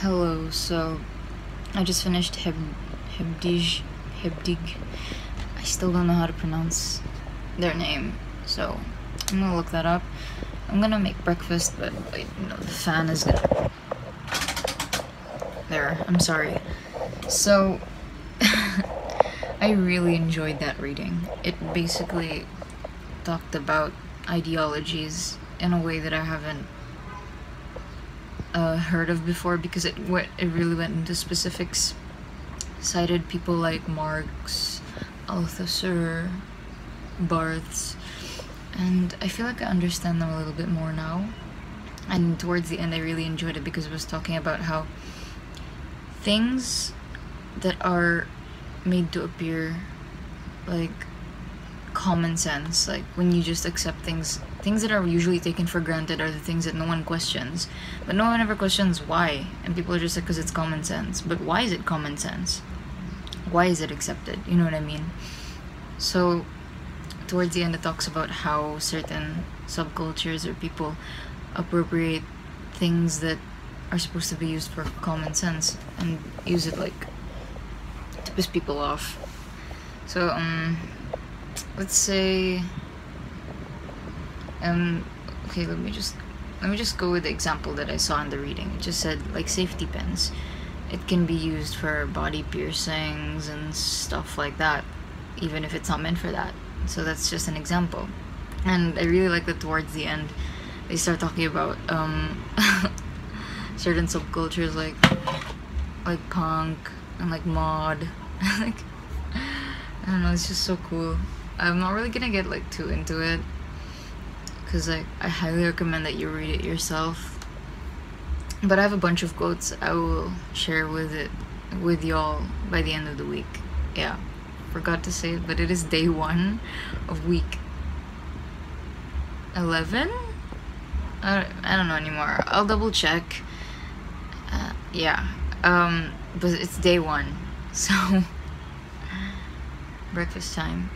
Hello, so I just finished Hebdige. I still don't know how to pronounce their name, so I'm gonna look that up. I'm gonna make breakfast, but wait, no, the fan is gonna... There, I'm sorry. So, I really enjoyed that reading. It basically talked about ideologies in a way that I haven't heard of before, because it really went into specifics. Cited people like Marx, Althusser, Barthes, and I feel like I understand them a little bit more now. And towards the end I really enjoyed it because it was talking about how things that are made to appear like common sense, like when you just accept things that are usually taken for granted are the things that no one questions, but no one ever questions why, and people are just like, because it's common sense. But why is it common sense? Why is it accepted? You know what I mean? So towards the end it talks about how certain subcultures or people appropriate things that are supposed to be used for common sense and use it like to piss people off. So let's say okay, let me just go with the example that I saw in the reading. It just said like safety pins, it can be used for body piercings and stuff like that, even if it's not meant for that. So that's just an example, and I really like that towards the end they start talking about certain subcultures like punk and like mod. Like, I don't know, it's just so cool. I'm not really gonna get like too into it, because like I highly recommend that you read it yourself. But I have a bunch of quotes I will share with y'all by the end of the week. Yeah, forgot to say it, but it is day 1 of week 11? I don't know anymore. I'll double check. But it's day 1, so breakfast time.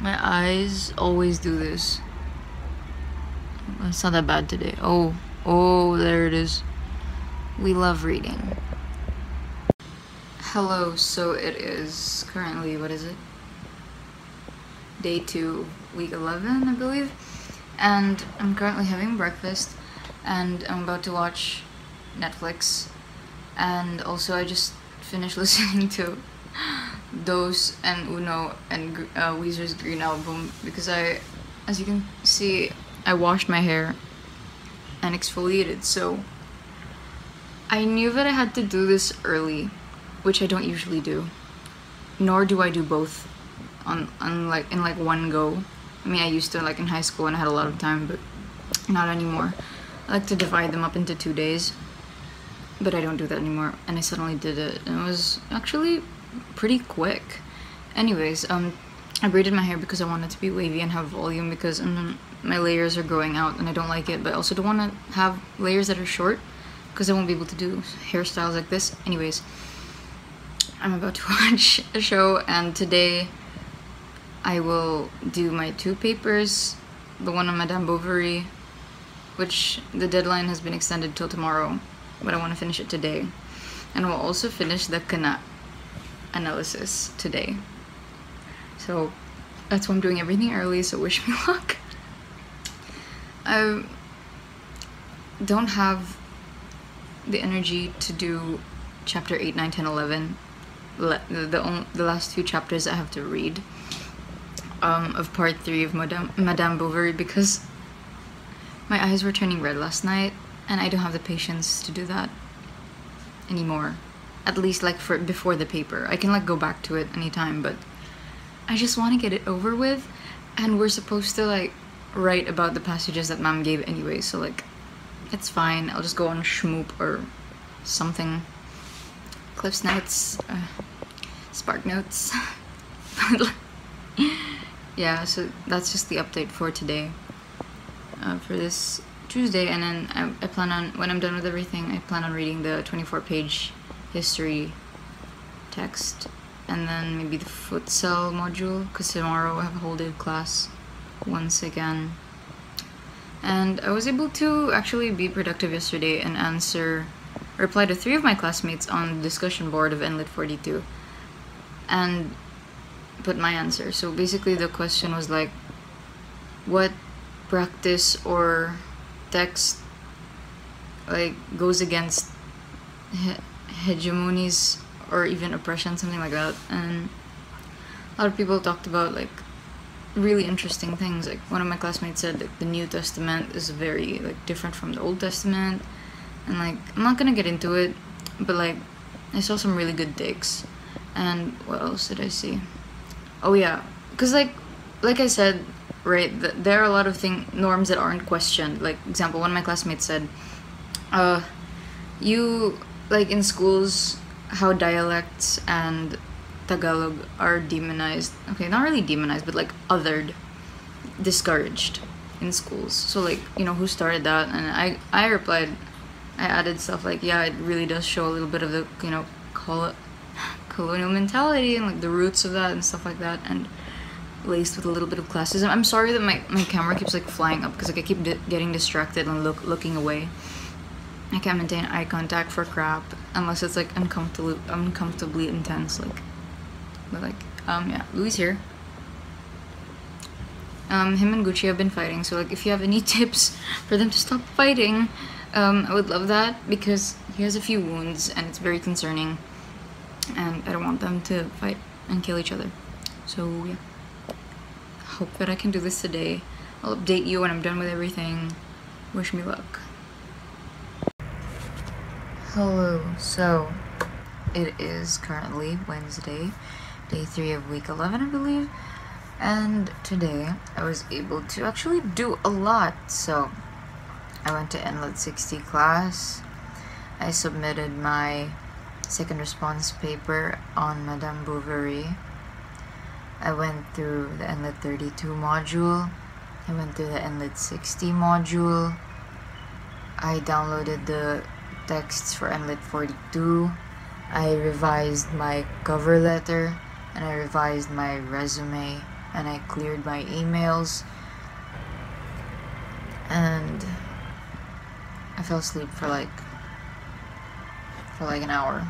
My eyes always do this. It's not that bad today. Oh, there it is. We love reading. Hello, so it is currently, what is it? Day 2, week 11, I believe. And I'm currently having breakfast, and I'm about to watch Netflix. And also I just finished listening to Dos and Uno and Weezer's Green Album, because I, as you can see, I washed my hair and exfoliated, so I knew that I had to do this early, which I don't usually do, nor do I do both in one go. I mean, I used to like in high school and I had a lot of time, but not anymore. I like to divide them up into 2 days, but I don't do that anymore, and I suddenly did it, and it was actually pretty quick. Anyways, I braided my hair because I wanted to be wavy and have volume, because my layers are growing out and I don't like it, but I also don't want to have layers that are short because I won't be able to do hairstyles like this. Anyways, I'm about to watch a show, and today I will do my 2 papers, the one on Madame Bovary, which the deadline has been extended till tomorrow, but I want to finish it today, and we'll also finish the Cana analysis today. So that's why I'm doing everything early, so wish me luck. I don't have the energy to do chapter 8, 9, 10, 11, the last 2 chapters I have to read of part 3 of Madame Bovary, because my eyes were turning red last night and I don't have the patience to do that anymore. At least like for before the paper. I can like go back to it anytime, but I just want to get it over with, and we're supposed to like write about the passages that mom gave anyway, so like it's fine. I'll just go on Schmoop or something. Cliff's Notes, Spark Notes. Yeah, so that's just the update for today, for this Tuesday, and then I plan on, when I'm done with everything, I plan on reading the 24-page history text, and then maybe the futsal module, because tomorrow I have a whole day of class once again. And I was able to actually be productive yesterday and answer replied to 3 of my classmates on the discussion board of ENLIT 42 and put my answer. So basically the question was like, what practice or text like goes against hegemonies or even oppression, something like that. And a lot of people talked about like really interesting things. Like one of my classmates said like the New Testament is very like different from the Old Testament, and like I'm not gonna get into it, but like I saw some really good takes. And what else did I see? Oh yeah, because like I said, right, there are a lot of norms that aren't questioned. Like example, one of my classmates said, you like in schools how dialects and Tagalog are demonized. Okay, not really demonized, but like othered, discouraged in schools. So like, you know, who started that? And I replied, I added stuff like, yeah, it really does show a little bit of the, you know, colonial mentality and like the roots of that and stuff like that, and laced with a little bit of classism. I'm sorry that my camera keeps like flying up because like I keep getting distracted and looking away. I can't maintain eye contact for crap unless it's like uncomfortably intense, like. But like, yeah, Louis here. Him and Gucci have been fighting, so like if you have any tips for them to stop fighting, I would love that, because he has a few wounds and it's very concerning, and I don't want them to fight and kill each other. So yeah, hope that I can do this today. I'll update you when I'm done with everything. Wish me luck. Hello, so it is currently Wednesday, day 3 of week 11, I believe, and today I was able to actually do a lot. So I went to ENLIT 60 class, I submitted my second response paper on Madame Bovary, I went through the ENLIT 42 module, I went through the ENLIT 60 module, I downloaded the texts for ENLIT 42, I revised my cover letter, and I revised my resume, and I cleared my emails, and I fell asleep for like an hour.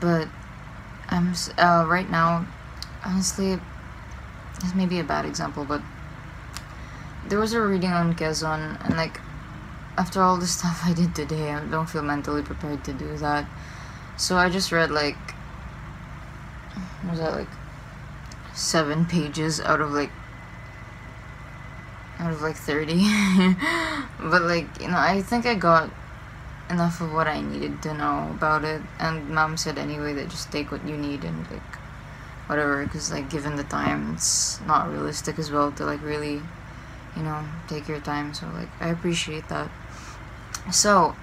But I'm right now, honestly, this may be a bad example, but there was a reading on Quezon, and like after all the stuff I did today, I don't feel mentally prepared to do that. So I just read like, what was that, like 7 pages out of like 30. But like, you know, I think I got enough of what I needed to know about it, and mom said anyway that just take what you need and like whatever, because like given the time it's not realistic as well to like really, you know, take your time. So like I appreciate that. So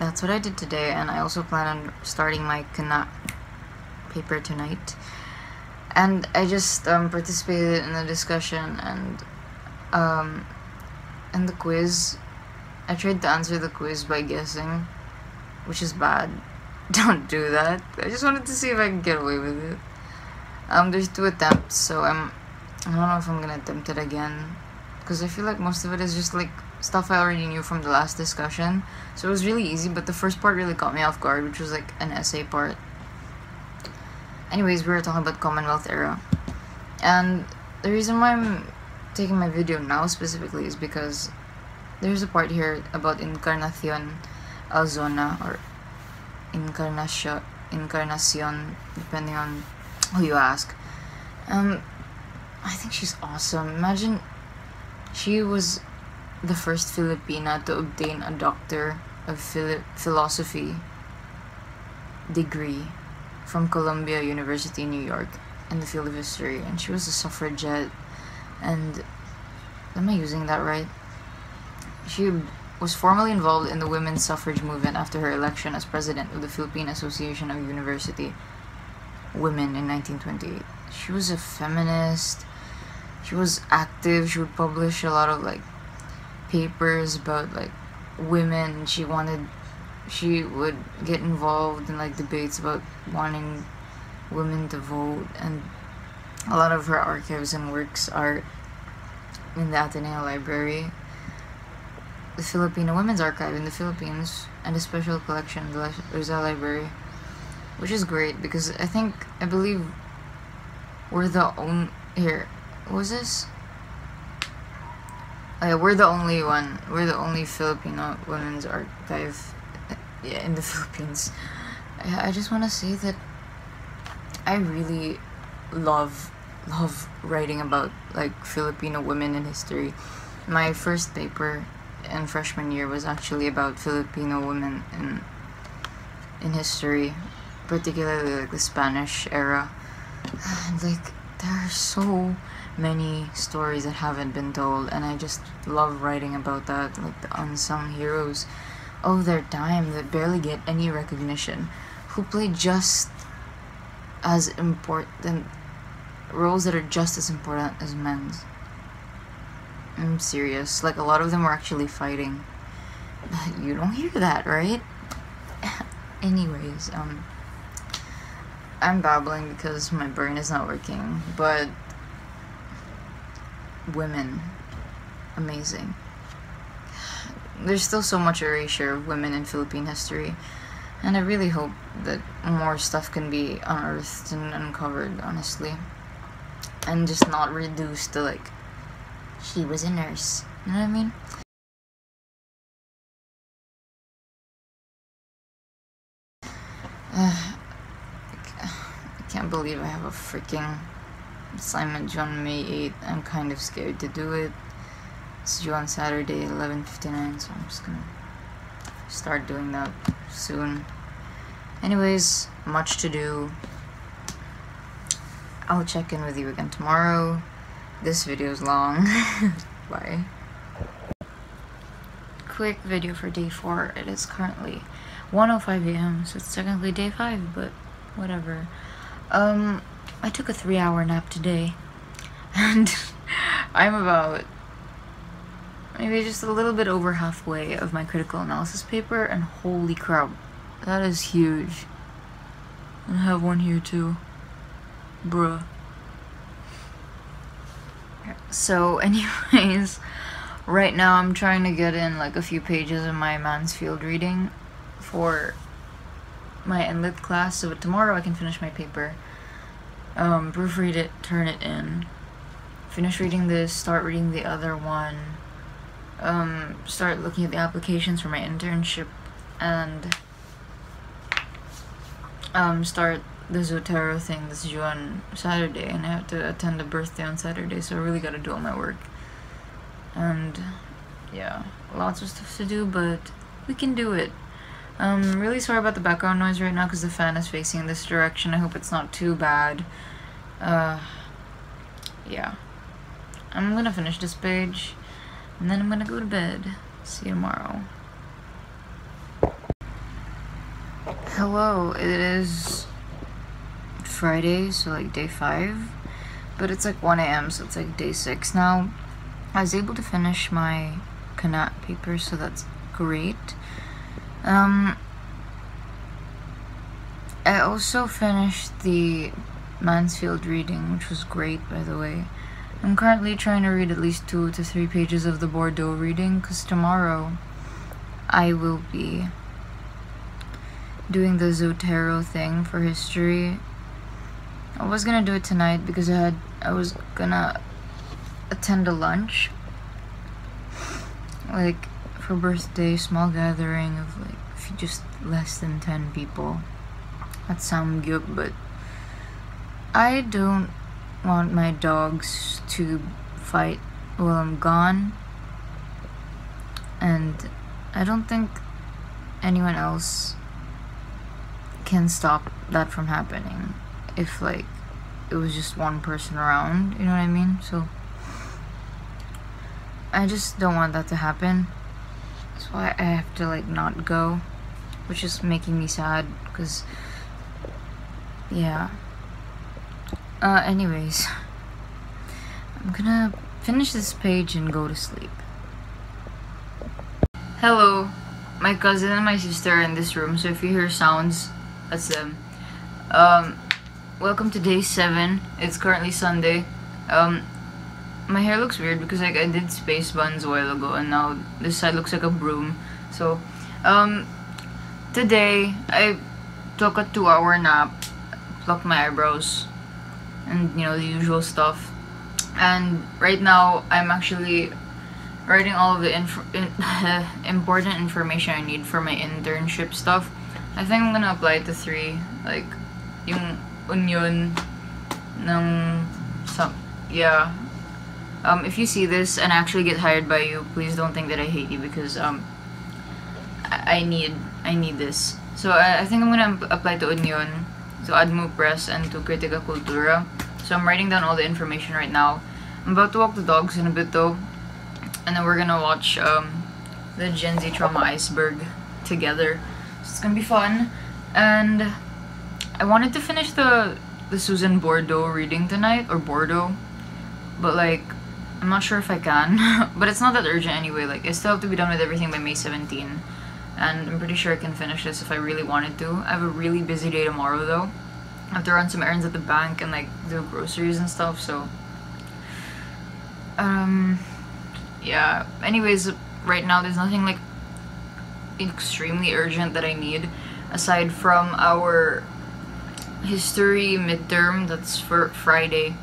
that's what I did today, and I also plan on starting my Cana paper tonight. And I just participated in the discussion and and the quiz. I tried to answer the quiz by guessing, which is bad. Don't do that. I just wanted to see if I can get away with it. There's 2 attempts, so I don't know if I'm gonna attempt it again, because I feel like most of it is just like stuff I already knew from the last discussion. So it was really easy, but the first part really caught me off guard, which was like an essay part. Anyways, we were talking about Commonwealth era, and the reason why I'm taking my video now specifically is because there's a part here about Encarnación Alzona, or Encarnación, depending on who you ask. I think she's awesome. Imagine, she was the first Filipina to obtain a Doctor of Philosophy degree from Columbia University, New York, in the field of history, and she was a suffragette. And am I using that right? She was formally involved in the women's suffrage movement after her election as president of the Philippine Association of University Women in 1928. She was a feminist. She was active. She would publish a lot of like papers about like women. She would get involved in like debates about wanting women to vote, and a lot of her archives and works are in the Athenaeum Library. the Filipino Women's Archive in the Philippines, and a special collection in the Rizal Library, which is great because I believe we're the only we're the only Filipino Women's Archive in the Philippines. I just want to say that I really love writing about like Filipino women in history. My first paper in freshman year was actually about Filipino women in history, particularly like the Spanish era. And like there are so many stories that haven't been told, and I just love writing about that, like the unsung heroes of their time that barely get any recognition, who play just as important roles that are just as important as men's. I'm serious, like a lot of them were actually fighting. You don't hear that, right? Anyways, I'm babbling because my brain is not working, but women, amazing. There's still so much erasure of women in Philippine history, and I really hope that more stuff can be unearthed and uncovered, honestly, and just not reduced to like, she was a nurse, you know what I mean? I can't believe I have a freaking assignment due on May 8th. I'm kind of scared to do it. It's due on Saturday, 11:59, so I'm just gonna start doing that soon. Anyways, much to do. I'll check in with you again tomorrow. This video is long. Bye. Quick video for day 4. It is currently 1:05 a.m. so it's technically day 5, but whatever. I took a 3-hour nap today, and I'm about maybe just a little bit over halfway of my critical analysis paper, and holy crap, that is huge. I have one here too. Bruh. So anyways, right now I'm trying to get in like a few pages of my Mansfield reading for my ENLIT class, so tomorrow I can finish my paper, proofread it, turn it in, finish reading this, start reading the other one, start looking at the applications for my internship, and start the Zotero thing that's due on Saturday, and I have to attend a birthday on Saturday, so I really gotta do all my work. And yeah, lots of stuff to do, but we can do it. Really sorry about the background noise right now because the fan is facing in this direction. I hope it's not too bad. Yeah, I'm gonna finish this page and then I'm gonna go to bed. See you tomorrow. Hello, it is Friday, so like day 5, but it's like 1 a.m. so it's like day 6 now. I was able to finish my Cana paper, so that's great. I also finished the Mansfield reading, which was great, by the way. I'm currently trying to read at least 2 to 3 pages of the Bordo reading, because tomorrow I will be doing the Zotero thing for history. I was gonna do it tonight because I was gonna attend a lunch, like for birthday, small gathering of like just less than 10 people at Samgyuk, but I don't want my dogs to fight while I'm gone, and I don't think anyone else can stop that from happening if like it was just one person around, you know what I mean? So I just don't want that to happen, so I have to like not go, which is making me sad because yeah. Anyways, I'm gonna finish this page and go to sleep. Hello, my cousin and my sister are in this room, so if you hear sounds, that's them. Welcome to day 7. It's currently Sunday. My hair looks weird because like I did space buns a while ago and now this side looks like a broom. So today I took a 2-hour nap, plucked my eyebrows, and you know, the usual stuff. And right now I'm actually writing all of the important information I need for my internship stuff. I think I'm gonna apply to 3, like yung union ng some, yeah. If you see this and I actually get hired by you, please don't think that I hate you, because I need this. So I think I'm gonna apply to Union, to Admo Press, and to Critica Cultura. So I'm writing down all the information right now. I'm about to walk the dogs in a bit though, and then we're gonna watch the Gen Z Trauma Iceberg together. So it's gonna be fun. And I wanted to finish the Susan Bordo reading tonight, or Bordo, but like I'm not sure if I can. But it's not that urgent anyway. Like I still have to be done with everything by May 17. And I'm pretty sure I can finish this if I really wanted to. I have a really busy day tomorrow though. I have to run some errands at the bank and like do groceries and stuff, so yeah. Anyways, right now there's nothing like extremely urgent that I need aside from our history midterm that's for Friday.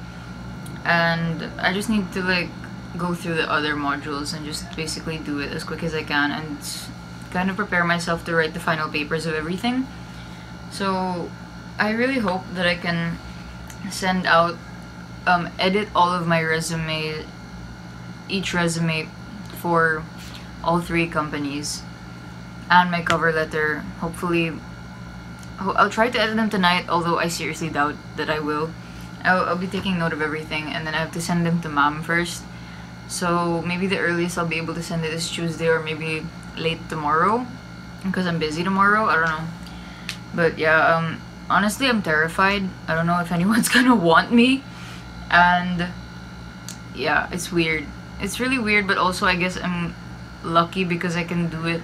And I just need to like go through the other modules and just basically do it as quick as I can and kind of prepare myself to write the final papers of everything. So I really hope that I can send out, edit all of my resume, each resume for all 3 companies, and my cover letter. Hopefully, I'll try to edit them tonight, although I seriously doubt that I will. I'll be taking note of everything, and then I have to send them to ma'am first. So maybe the earliest I'll be able to send it is Tuesday, or maybe late tomorrow, because I'm busy tomorrow. I don't know. But yeah, honestly, I'm terrified. I don't know if anyone's gonna want me. And yeah, it's weird. It's really weird, but also I guess I'm lucky because I can do it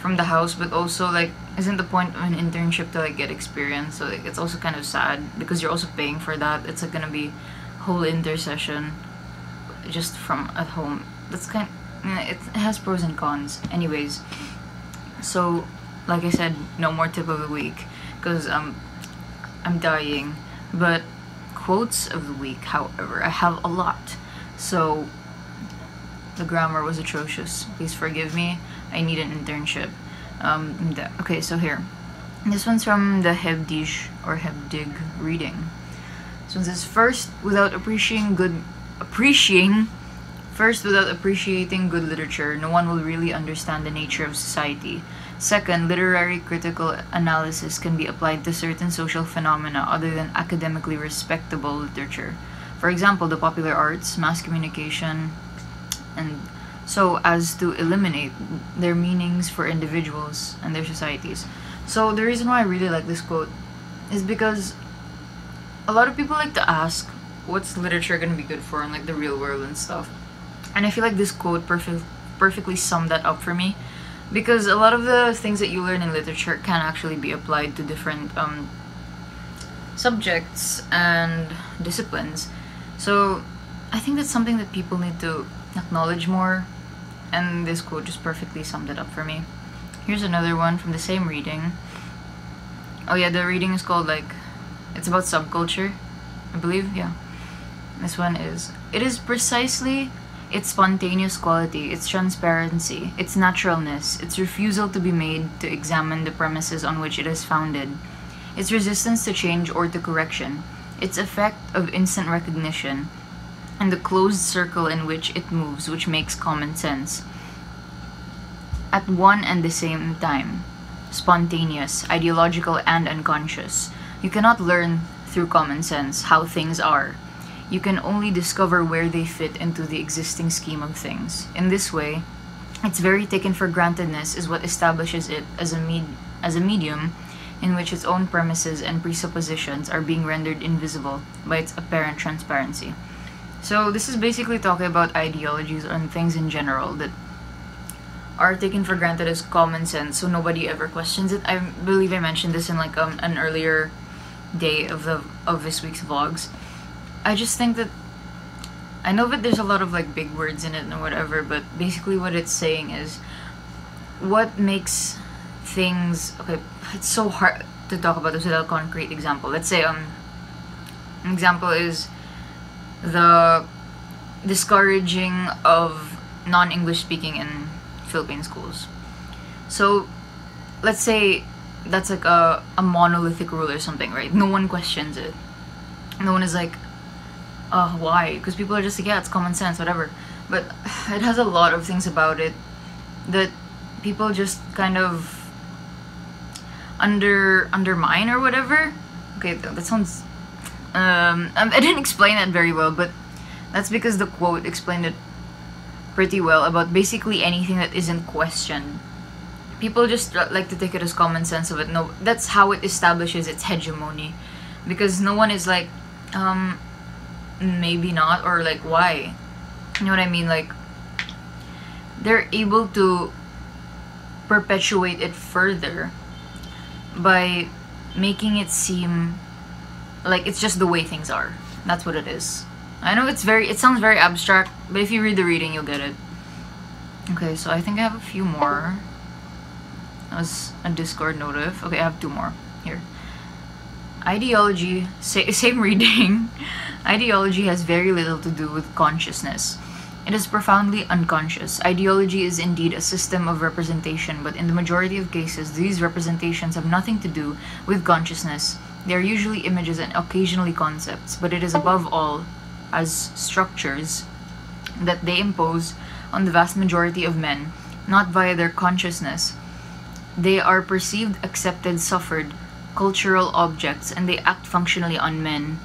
from the house, but also like isn't the point of an internship to like get experience? So like it's also kind of sad because you're also paying for that. It's like gonna be whole intersession just from at home. That's kind of, it has pros and cons. Anyways, so like I said, no more tip of the week because I'm dying, but quotes of the week, however, I have a lot. So the grammar was atrocious, please forgive me. I need an internship. Okay, so here, this one's from the Hebdige or Hebdige reading. So it says, First, without appreciating good literature, no one will really understand the nature of society. Second, literary critical analysis can be applied to certain social phenomena other than academically respectable literature. For example, the popular arts, mass communication, and so as to eliminate their meanings for individuals and their societies. So the reason why I really like this quote is because a lot of people like to ask, what's literature going to be good for in like the real world and stuff? And I feel like this quote perfectly summed that up for me, because a lot of the things that you learn in literature can actually be applied to different subjects and disciplines. So I think that's something that people need to acknowledge more, and this quote just perfectly summed it up for me. Here's another one from the same reading. Oh yeah, the reading is called like, it's about subculture, I believe, yeah. This one is, it is precisely its spontaneous quality, its transparency, its naturalness, its refusal to be made to examine the premises on which it is founded, its resistance to change or to correction, its effect of instant recognition, and the closed circle in which it moves, which makes common sense. At one and the same time, spontaneous, ideological, and unconscious, you cannot learn through common sense how things are. You can only discover where they fit into the existing scheme of things. In this way, its very taken-for-grantedness is what establishes it as a medium in which its own premises and presuppositions are being rendered invisible by its apparent transparency. So this is basically talking about ideologies and things in general that are taken for granted as common sense, so nobody ever questions it. I believe I mentioned this in like an earlier day of this week's vlogs. I just think that I know that there's a lot of like big words in it and whatever, but basically what it's saying is what makes things, okay, it's so hard to talk about this without a concrete example. Let's say an example is the discouraging of non-English speaking in Philippine schools. So let's say that's like a monolithic rule or something, right? No one questions it. No one is like, why? Because people are just like, yeah, it's common sense, whatever. But it has a lot of things about it that people just kind of undermine or whatever. Okay, that sounds... I didn't explain that very well, but that's because the quote explained it pretty well about basically anything that isn't questioned. People just like to take it as common sense of it. No, that's how it establishes its hegemony, because no one is like, maybe not, or like, why? You know what I mean? Like, they're able to perpetuate it further by making it seem like it's just the way things are. That's what it is. I know it sounds very abstract, but if you read the reading, you'll get it. Okay, so I think I have a few more. That was a Discord notif. Okay, I have two more here. Ideology, same reading. Ideology has very little to do with consciousness. It is profoundly unconscious. Ideology is indeed a system of representation, but in the majority of cases, these representations have nothing to do with consciousness. They are usually images and occasionally concepts, but it is above all as structures that they impose on the vast majority of men, not via their consciousness. They are perceived, accepted, suffered, cultural objects, and they act functionally on men.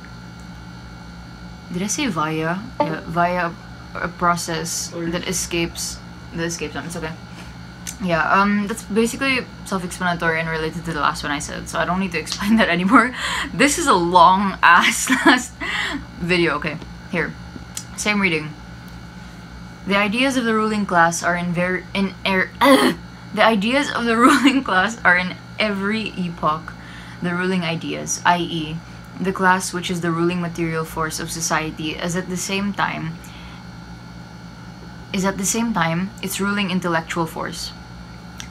Did I say via? Yeah, via a process that escapes them. It's okay. Yeah, that's basically self-explanatory and related to the last one I said, so I don't need to explain that anymore. This is a long ass last video. Okay, here. Same reading. The ideas of the ruling class are the ideas of the ruling class are in every epoch the ruling ideas, i.e., the class, which is the ruling material force of society, is at the same time its ruling intellectual force.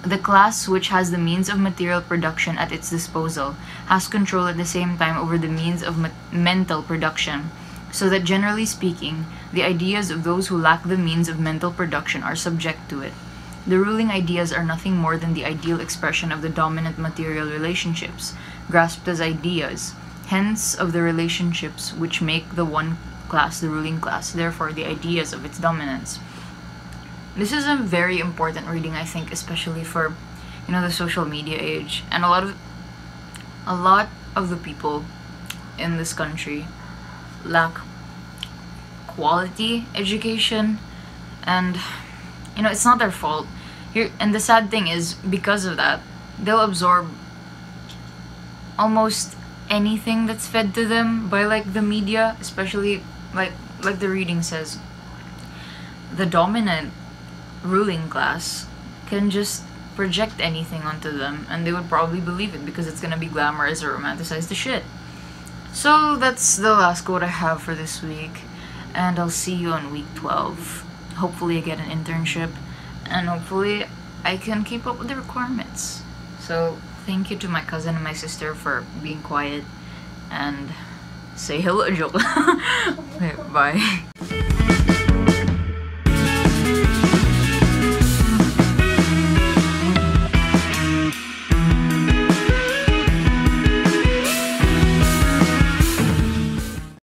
The class which has the means of material production at its disposal has control at the same time over the means of mental production, so that generally speaking, the ideas of those who lack the means of mental production are subject to it. The ruling ideas are nothing more than the ideal expression of the dominant material relationships, grasped as ideas, hence of the relationships which make the one class the ruling class, therefore the ideas of its dominance. This is a very important reading, I think, especially for, you know, the social media age, and a lot of the people in this country lack quality education, and, you know, it's not their fault. And the sad thing is, because of that, they'll absorb almost anything that's fed to them by, like, the media, especially, like the reading says, the dominant ruling class can just project anything onto them, and they would probably believe it because it's gonna be glamorized or romanticized to shit. So that's the last quote I have for this week, and I'll see you on week 12. Hopefully I get an internship, and hopefully I can keep up with the requirements. So thank you to my cousin and my sister for being quiet, and say hello, joke. Okay, bye.